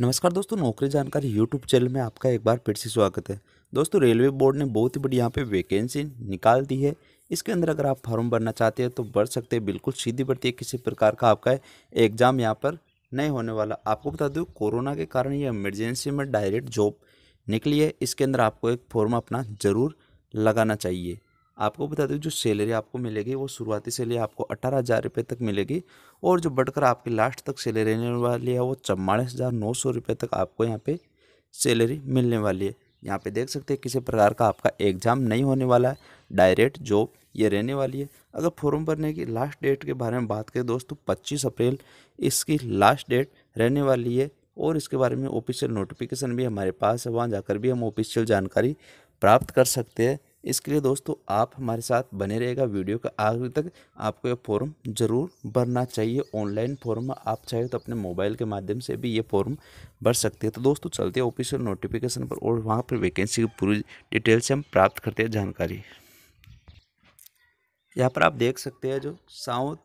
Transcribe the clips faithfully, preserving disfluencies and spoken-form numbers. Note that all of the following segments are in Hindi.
नमस्कार दोस्तों, नौकरी जानकारी यूट्यूब चैनल में आपका एक बार फिर से स्वागत है। दोस्तों, रेलवे बोर्ड ने बहुत ही बड़ी यहाँ पे वैकेंसी निकाल दी है। इसके अंदर अगर आप फॉर्म भरना चाहते हैं तो भर सकते हैं, बिल्कुल सीधी भर्ती है। किसी प्रकार का आपका एग्ज़ाम यहाँ पर नहीं होने वाला। आपको बता दूँ, कोरोना के कारण ये इमरजेंसी में डायरेक्ट जॉब निकली है। इसके अंदर आपको एक फॉर्म अपना ज़रूर लगाना चाहिए। आपको बता दूँ, जो सैलरी आपको मिलेगी वो शुरुआती सैलरी आपको अठारह हज़ार रुपये तक मिलेगी और जो बढ़कर आपकी लास्ट तक सैलरी रहने वाली है वो चौवालीस हज़ार नौ सौ रुपये तक आपको यहाँ पे सैलरी मिलने वाली है। यहाँ पे देख सकते हैं किसी प्रकार का आपका एग्ज़ाम नहीं होने वाला है, डायरेक्ट जॉब ये रहने वाली है। अगर फॉर्म भरने की लास्ट डेट के बारे में बात करें दोस्तों, पच्चीस अप्रैल इसकी लास्ट डेट रहने वाली है और इसके बारे में ऑफिशियल नोटिफिकेशन भी हमारे पास है, वहाँ जाकर भी हम ऑफिशियल जानकारी प्राप्त कर सकते हैं। इसके लिए दोस्तों आप हमारे साथ बने रहेगा वीडियो का आखिर तक। आपको ये फॉर्म ज़रूर भरना चाहिए। ऑनलाइन फॉर्म आप चाहे तो अपने मोबाइल के माध्यम से भी ये फॉर्म भर सकते हैं। तो दोस्तों चलते हैं ऑफिशियल नोटिफिकेशन पर और वहाँ पर वैकेंसी की पूरी डिटेल से हम प्राप्त करते हैं जानकारी। यहाँ पर आप देख सकते हैं जो साउथ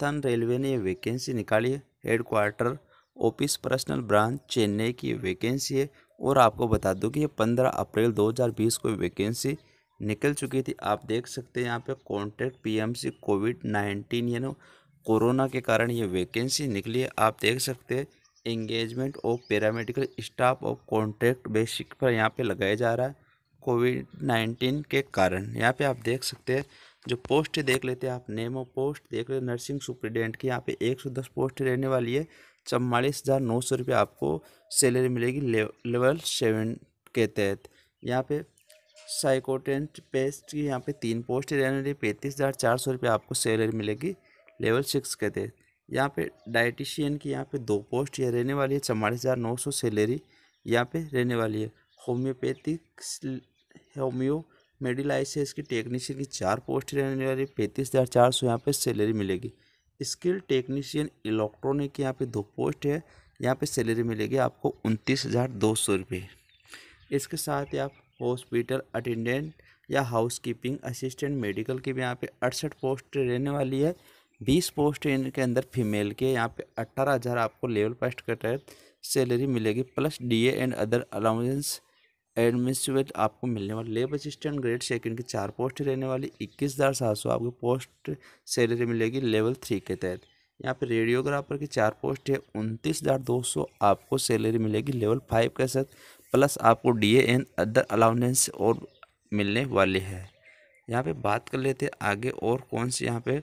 तन रेलवे ने ये वैकेंसी निकाली है। Head quarter office personal branch Chennai की वैकेंसी है और आपको बता दूं कि ये पंद्रह अप्रैल दो हज़ार बीस को वैकेंसी निकल चुकी थी। आप देख सकते हैं यहाँ पे कॉन्ट्रैक्ट पीएमसी कोविड नाइन्टीन यानी कोरोना के कारण ये वैकेंसी निकली है। आप देख सकते हैं engagement of paramedical staff of contract basic पर यहाँ पे लगाया जा रहा है कोविड नाइन्टीन के कारण। यहाँ पे आप देख सकते हैं जो पोस्ट देख लेते हैं, आप नेम ऑफ पोस्ट देख लेते हैं नर्सिंग सुपरिटेंडेंट की। यहाँ पे एक सौ दस पोस्ट रहने वाली है। चवालीस हज़ार नौ सौ रुपये आपको सैलरी मिलेगी ले, लेवल सेवन के तहत। यहाँ पे साइकोथेरेपिस्ट की यहाँ पे तीन पोस्ट रहने वाली, पैंतीस हज़ार चार सौ रुपये आपको सैलरी मिलेगी लेवल सिक्स के तहत। यहाँ पे डाइटिशियन की यहाँ पे दो पोस्ट यह रहने वाली है, चवालीस हज़ार नौ सौ सैलरी यहाँ पे रहने वाली है। होम्योपैथिक हेम्यो मेडिलाइसिस की टेक्नीशियन की चार पोस्ट रहने वाली, पैंतीस हज़ार चार सौ यहाँ पर सैलरी मिलेगी। स्किल टेक्नीशियन इलेक्ट्रॉनिक की यहाँ पे दो पोस्ट है, यहाँ पे सैलरी मिलेगी आपको उनतीस हज़ार दो सौ रुपये। इसके साथ ही आप हॉस्पिटल अटेंडेंट या हाउसकीपिंग असिस्टेंट मेडिकल की भी यहाँ पे अड़सठ पोस्ट रहने वाली है। बीस पोस्ट इनके अंदर फीमेल के, यहाँ पे अट्ठारह हज़ार आपको लेवल पोस्ट के तहत सैलरी मिलेगी plus D A and other allowance administrate आपको मिलने वाली। लेब असिस्टेंट ग्रेड सेकंड की चार पोस्ट रहने वाली, इक्कीस हज़ार सात सौ आपको पोस्ट सैलरी मिलेगी लेवल थ्री के तहत। यहाँ पे रेडियोग्राफर की चार पोस्ट है, उनतीस हज़ार दो सौ आपको सैलरी मिलेगी लेवल फाइव के साथ प्लस आपको D A and other allowance और मिलने वाले है। यहाँ पे बात कर लेते हैं आगे और कौन सी यहाँ पे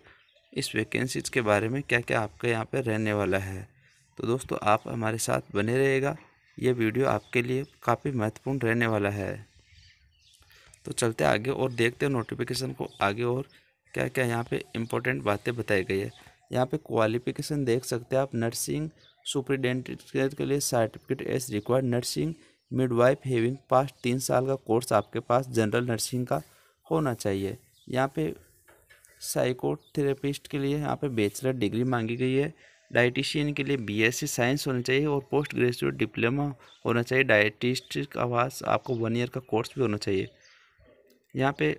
इस वैकेंसीज के बारे में क्या क्या आपके यहाँ पर रहने वाला है। तो दोस्तों आप हमारे साथ बने रहेगा, ये वीडियो आपके लिए काफ़ी महत्वपूर्ण रहने वाला है। तो चलते आगे और देखते हैं नोटिफिकेशन को आगे और क्या क्या यहाँ पे इम्पोर्टेंट बातें बताई गई है। यहाँ पे क्वालिफिकेशन देख सकते हैं आप, नर्सिंग सुपरिटेंडेंट के लिए certificates required, nursing midwife having past तीन साल का कोर्स आपके पास जनरल नर्सिंग का होना चाहिए। यहाँ पे साइकोथेरेपिस्ट के लिए यहाँ पे बैचलर डिग्री मांगी गई है। डाइटिशियन के लिए बीएससी साइंस होना चाहिए और पोस्ट ग्रेजुएट डिप्लोमा होना चाहिए। डाइटिस्ट का पास आपको वन ईयर का कोर्स भी होना चाहिए। यहाँ पे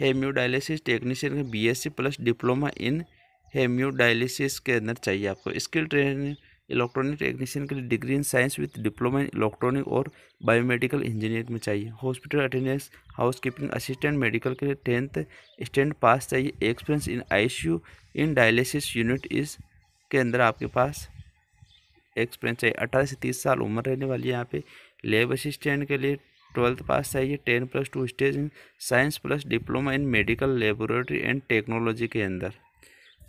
हेम्योडाइलिसिस टेक्नीशियन का BSc plus diploma in haemodialysis के अंदर चाहिए आपको। स्किल ट्रेनिंग इलेक्ट्रॉनिक टेक्नीशियन के लिए degree in science with diploma in electronic और बायोमेडिकल इंजीनियरिंग में चाहिए। Hospital attendance housekeeping assistant medical के लिए टेंथ स्टैंड पास चाहिए। Experience in ICU in dialysis unit इस के अंदर आपके पास एक्सपीरियंस चाहिए। अठारह से तीस साल उम्र रहने वाली है। यहाँ पे लेब असिस्टेंट के लिए ट्वेल्थ पास चाहिए, ten plus two stage in science plus diploma in medical laboratory and technology के अंदर।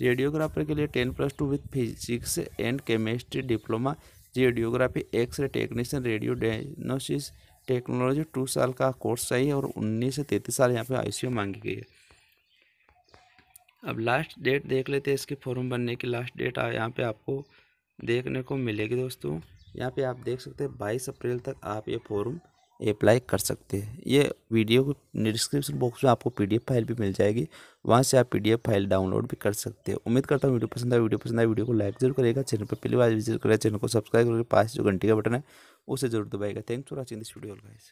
रेडियोग्राफर के लिए ten plus two with physics and chemistry diploma radiography x ray technician radio diagnosis technology two साल का कोर्स चाहिए और उन्नीस से तैंतीस साल यहाँ पे आईसीयू मांगी गई है। अब लास्ट डेट देख लेते हैं, इसके फॉर्म भरने की लास्ट डेट यहाँ पे आपको देखने को मिलेगी दोस्तों। यहाँ पे आप देख सकते हैं बाईस अप्रैल तक आप ये फॉर्म अप्लाई कर सकते हैं। ये वीडियो को डिस्क्रिप्शन बॉक्स में आपको पीडीएफ फाइल भी मिल जाएगी, वहाँ से आप पीडीएफ फाइल डाउनलोड भी कर सकते हैं। उम्मीद करता हूँ वीडियो पसंद आए। वीडियो पसंद आए वीडियो को लाइक जरूर करेगा। चैनल पर पहली बार विजिट करेगा, चैनल को सब्सक्राइब करके पास जो घंटे का बटन है उसे जरूर दबाएगा। Thanks for watching this video guys.